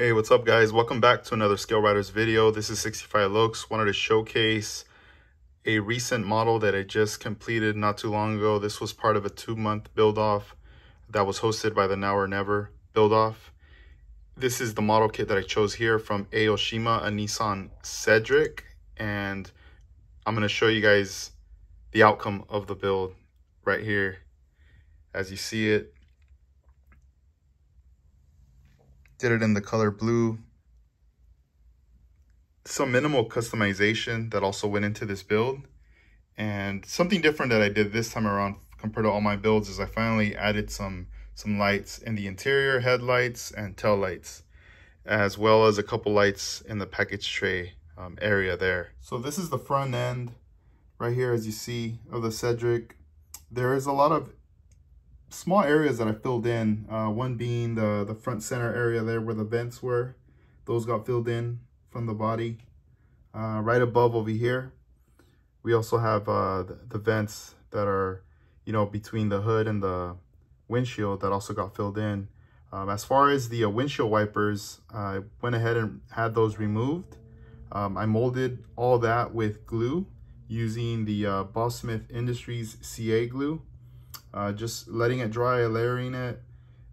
Hey, what's up guys? Welcome back to another Scale Riders video. This is 65 Locs. Wanted to showcase a recent model that I just completed not too long ago. This was part of a 2-month build off that was hosted by the Now or Never Build Off. This is the model kit that I chose here from Aoshima, a Nissan Cedric, and I'm going to show you guys the outcome of the build right here as you see it. Did it in the color blue. Some minimal customization that also went into this build. And something different that I did this time around compared to all my builds is I finally added some lights in the interior, headlights and tail lights, as well as a couple lights in the package tray area there. So this is the front end right here, as you see, of the Cedric. There is a lot of small areas that I filled in, one being the front center area there where the vents were. Those got filled in from the body. Right above over here, we also have the vents that are, you know, between the hood and the windshield that also got filled in. As far as the windshield wipers, I went ahead and had those removed. I molded all that with glue using the Bosmith Industries CA glue. Just letting it dry, layering it,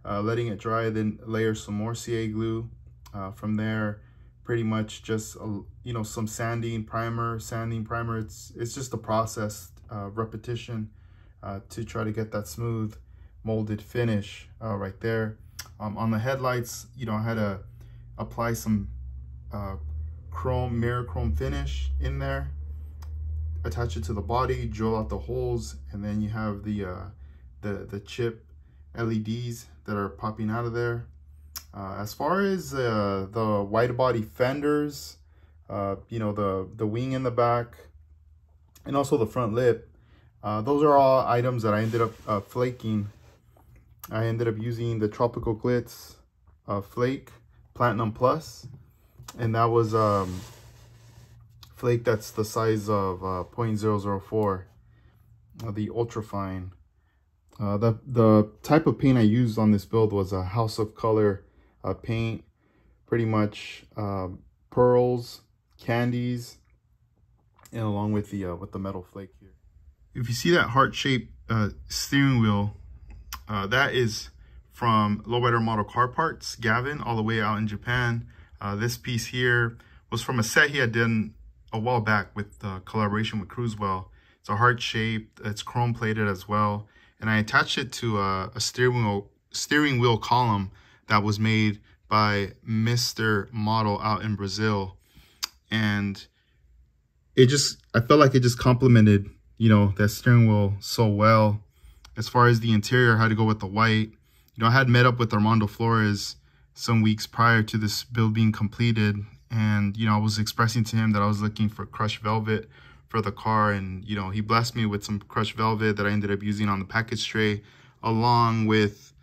letting it dry, then layer some more CA glue. From there, pretty much just, you know, some sanding, primer, sanding, primer. It's just a process, repetition to try to get that smooth molded finish right there. On the headlights, you know, I had to apply some chrome, mirror chrome finish in there, attach it to the body, drill out the holes, and then you have the chip LEDs that are popping out of there. As far as the wide body fenders, you know, the wing in the back and also the front lip, those are all items that I ended up flaking. I ended up using the Tropical Glitz flake Platinum Plus, and that was flake that's the size of 0.004, the ultra fine. The type of paint I used on this build was a House of Color paint, pretty much pearls, candies, and along with the metal flake here. If you see that heart-shaped steering wheel, that is from Lowrider Model Car Parts Gavin, all the way out in Japan. This piece here was from a set he had done a while back with collaboration with Cruisewell. It's a heart-shaped. It's chrome-plated as well. And I attached it to a steering wheel column that was made by Mr. Model out in Brazil, and I felt like it just complemented, you know, that steering wheel so well. As far as the interior, I had to go with the white. You know, I had met up with Armando Flores some weeks prior to this build being completed, and you know, I was expressing to him that I was looking for crushed velvet for the car, and you know, he blessed me with some crushed velvet that I ended up using on the package tray, along with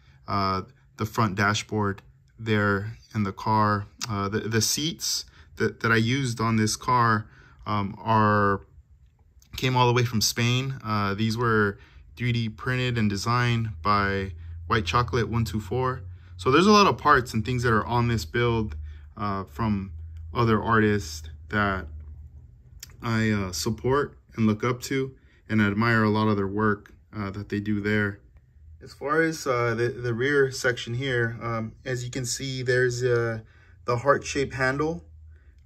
the front dashboard there in the car. The seats that I used on this car came all the way from Spain. These were 3D printed and designed by White Chocolate 124. So there's a lot of parts and things that are on this build from other artists that I support and look up to, and admire a lot of their work that they do there. As far as the rear section here, as you can see, there's the heart-shaped handle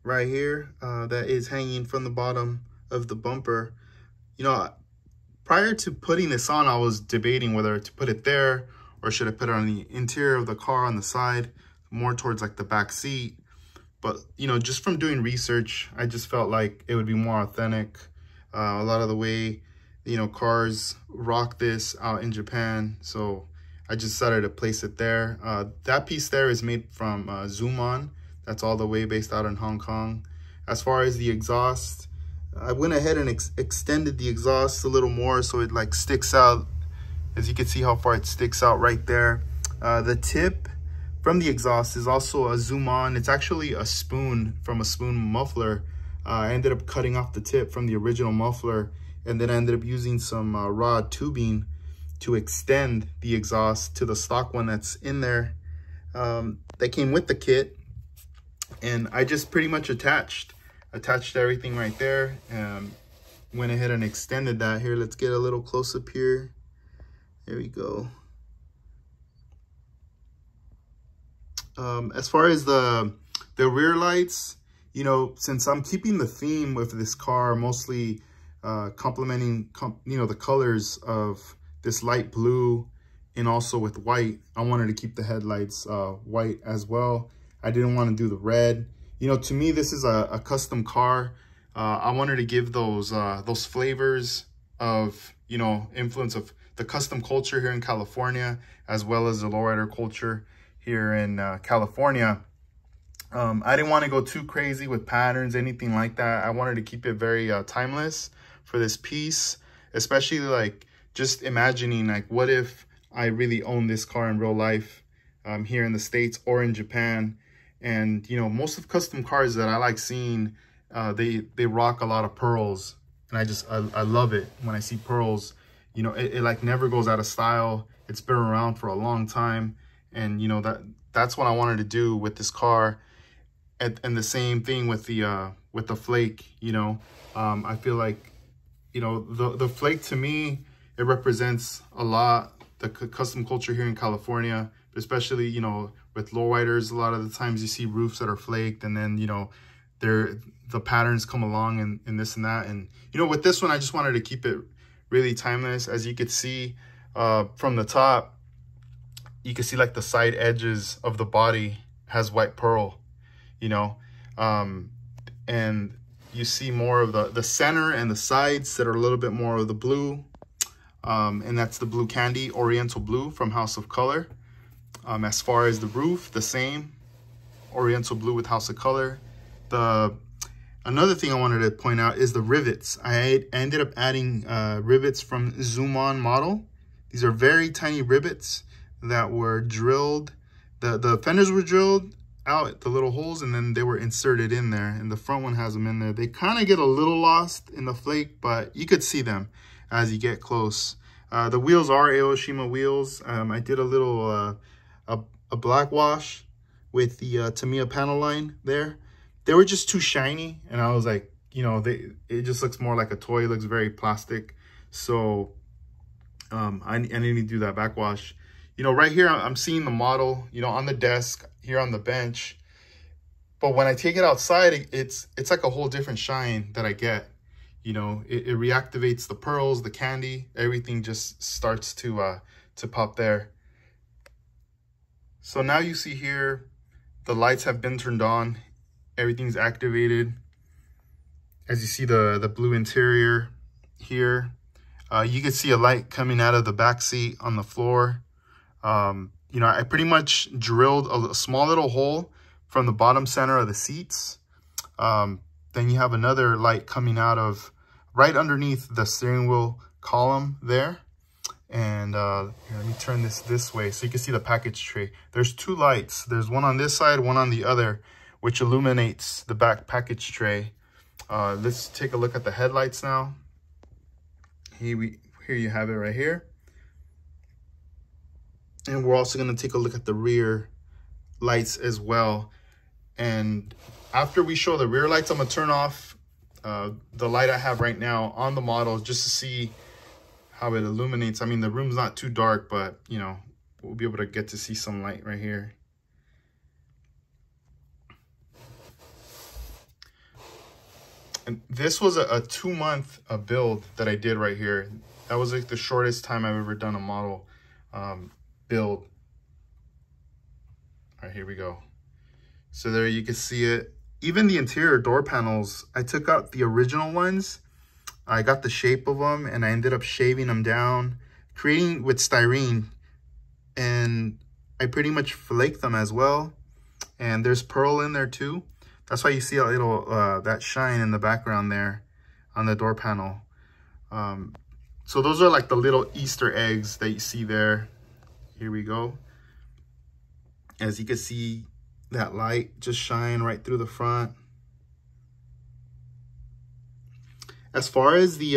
right here that is hanging from the bottom of the bumper. You know, prior to putting this on, I was debating whether to put it there or should I put it on the interior of the car on the side, more towards like the back seat. But, you know, just from doing research, I just felt like it would be more authentic. A lot of the way, you know, cars rock this out in Japan. So I just decided to place it there. That piece there is made from ZoomOn. That's all the way based out in Hong Kong. As far as the exhaust, I went ahead and extended the exhaust a little more so it like sticks out. As you can see how far it sticks out right there. The tip from the exhaust is also a ZoomOn. It's actually a Spoon from a Spoon muffler. I ended up cutting off the tip from the original muffler, and then I ended up using some raw tubing to extend the exhaust to the stock one that's in there. They came with the kit, and I just pretty much attached everything right there. Went ahead and extended that here. Let's get a little close up here. There we go. As far as the rear lights, you know, since I'm keeping the theme with this car, mostly complementing, you know, the colors of this light blue and also with white, I wanted to keep the headlights white as well. I didn't want to do the red. You know, to me, this is a custom car. I wanted to give those flavors of, you know, influence of the custom culture here in California, as well as the lowrider culture here in California. I didn't want to go too crazy with patterns, anything like that. I wanted to keep it very timeless for this piece, especially like just imagining like, what if I really own this car in real life here in the States or in Japan? And, you know, most of custom cars that I like seeing, they rock a lot of pearls. And I love it when I see pearls. You know, it like never goes out of style. It's been around for a long time. And, you know, that's what I wanted to do with this car. And the same thing with the flake, you know. I feel like, you know, the flake to me, it represents a lot the custom culture here in California, especially, you know, with lowriders. A lot of the times you see roofs that are flaked, and then, you know, the patterns come along and this and that. And, you know, with this one, I just wanted to keep it really timeless. As you could see from the top, you can see like the side edges of the body has white pearl, you know, and you see more of the center and the sides that are a little bit more of the blue, and that's the blue candy, oriental blue from House of Color. As far as the roof, the same, oriental blue with House of Color. Another thing I wanted to point out is the rivets. I ended up adding rivets from ZoomOn model. These are very tiny rivets that were drilled. The fenders were drilled out, the little holes, and then they were inserted in there, and the front one has them in there. They kind of get a little lost in the flake, but you could see them as you get close. The wheels are Aoshima wheels. I did a little a black wash with the Tamiya panel line there. They were just too shiny, and I was like, you know, it just looks more like a toy. It looks very plastic, so I need to do that backwash. You know, right here, I'm seeing the model, you know, on the desk, here on the bench. But when I take it outside, it's like a whole different shine that I get. You know, it reactivates the pearls, the candy, everything just starts to pop there. So now you see here, the lights have been turned on. Everything's activated. As you see the blue interior here, you can see a light coming out of the back seat on the floor. You know, I pretty much drilled a small little hole from the bottom center of the seats. Then you have another light coming out of right underneath the steering wheel column there. And here, let me turn this way so you can see the package tray. There's two lights. There's one on this side, one on the other, which illuminates the back package tray. Let's take a look at the headlights now. Here you have it right here. And we're also going to take a look at the rear lights as well. And after we show the rear lights, I'm going to turn off the light I have right now on the model just to see how it illuminates. I mean, the room's not too dark, but, you know, we'll be able to get to see some light right here. And this was a 2-month build that I did right here. That was like the shortest time I've ever done a model build. All right, here we go. So there you can see it. Even the interior door panels, I took out the original ones. I got the shape of them and I ended up shaving them down, creating with styrene, and I pretty much flaked them as well. And there's pearl in there too. That's why you see a little, that shine in the background there on the door panel. So those are like the little Easter eggs that you see there. Here we go. As you can see, that light just shine right through the front. As far as the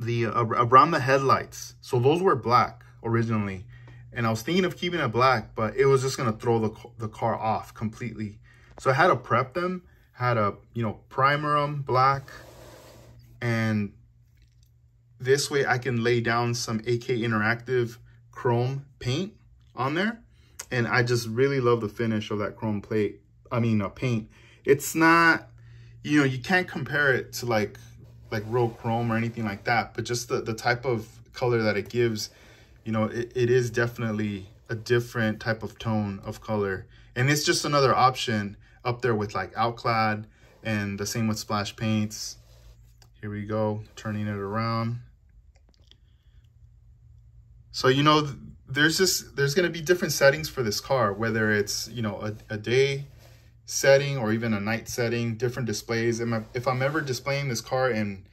around the headlights, so those were black originally, and I was thinking of keeping it black, but it was just gonna throw the car off completely. So I had to prep them, had to, you know, primer them black, and this way I can lay down some AK Interactive chrome paint on there. And I just really love the finish of that chrome plate. I mean, paint. It's not, you know, you can't compare it to like real chrome or anything like that, but just the type of color that it gives, you know, it is definitely a different type of tone of color. And it's just another option up there with like Outclad, and the same with Splash Paints. Here we go, turning it around. So, you know, there's going to be different settings for this car, whether it's, you know, a day setting or even a night setting, different displays. And if I'm ever displaying this car and,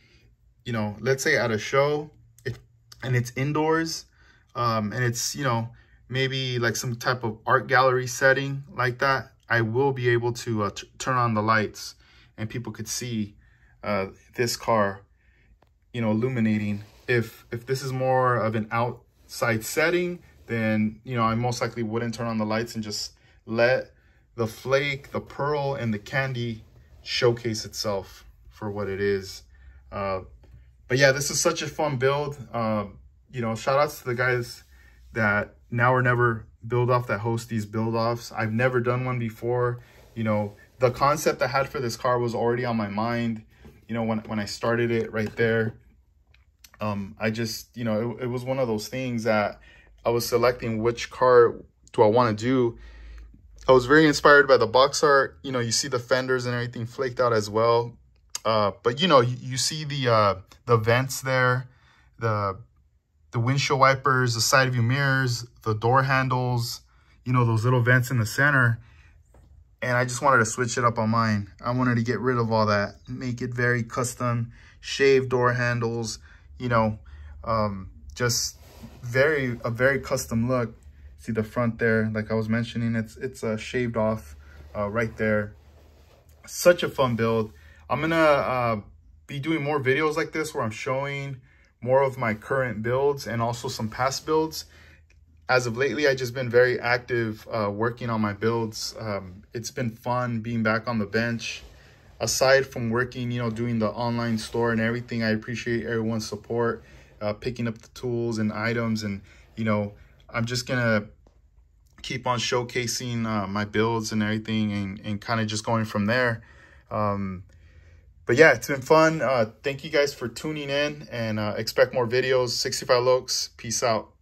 you know, let's say at a show, and it's indoors, and it's, you know, maybe like some type of art gallery setting like that, I will be able to turn on the lights and people could see this car, you know, illuminating. If this is more of an outside setting, then, you know, I most likely wouldn't turn on the lights and just let the flake, the pearl, and the candy showcase itself for what it is. But yeah, this is such a fun build. You know, shout outs to the guys that Now or Never Build Off, that host these build offs. I've never done one before. You know, the concept I had for this car was already on my mind, you know, when I started it right there. I just, you know, it was one of those things that I was selecting which car do I want to do. I was very inspired by the box art. You know, you see the fenders and everything flaked out as well. But, you know, you see the vents there, the windshield wipers, the side view mirrors, the door handles, you know, those little vents in the center. And I just wanted to switch it up on mine. I wanted to get rid of all that, make it very custom, shave door handles, you know, just a very custom look. See the front there, like I was mentioning, it's shaved off right there. Such a fun build. I'm gonna be doing more videos like this where I'm showing more of my current builds and also some past builds. As of lately, I've just been very active working on my builds. It's been fun being back on the bench. Aside from working, you know, doing the online store and everything, I appreciate everyone's support, picking up the tools and items. And, you know, I'm just gonna keep on showcasing my builds and everything, and kind of just going from there. But yeah, it's been fun. Thank you guys for tuning in, and expect more videos. 65 Locs, peace out.